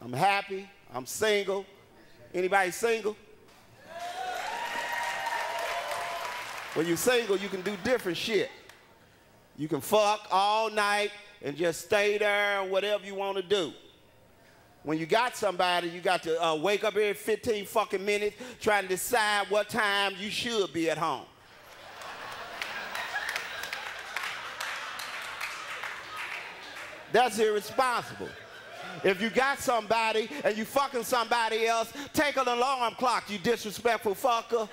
I'm happy. I'm single. Anybody single? When you're single, you can do different shit. You can fuck all night and just stay there, whatever you want to do. When you got somebody, you got to wake up every 15 fucking minutes trying to decide what time you should be at home. That's irresponsible. If you got somebody and you fucking somebody else, take an alarm clock, you disrespectful fucker.